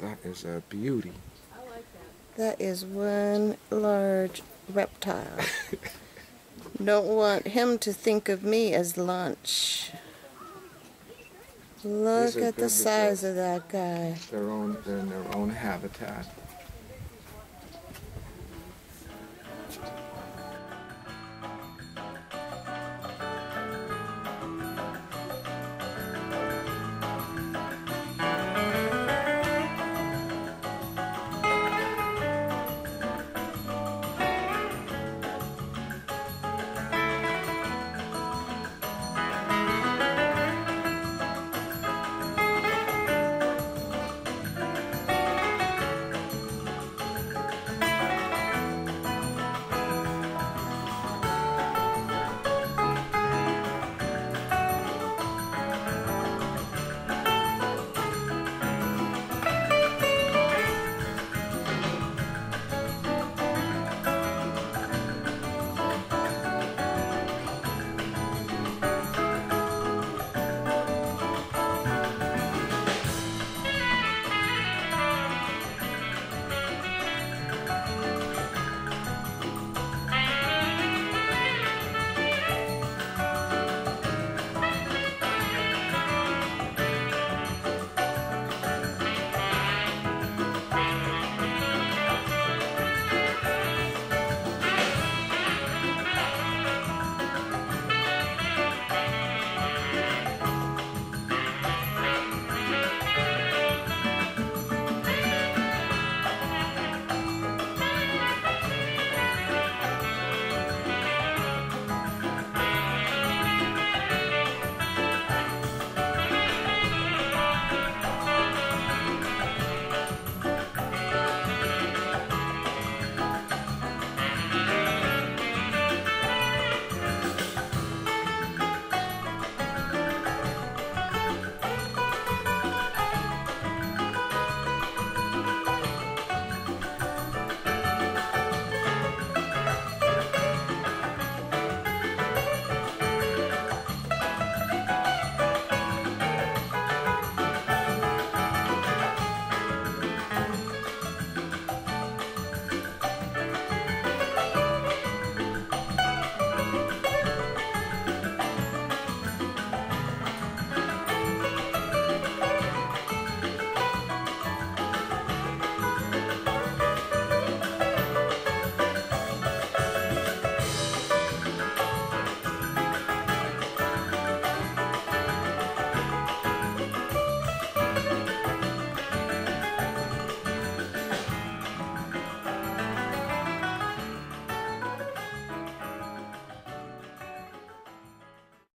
That is a beauty. I like that. That is one large reptile. Don't want him to think of me as lunch. Look at the size of that guy. They're in their own habitat.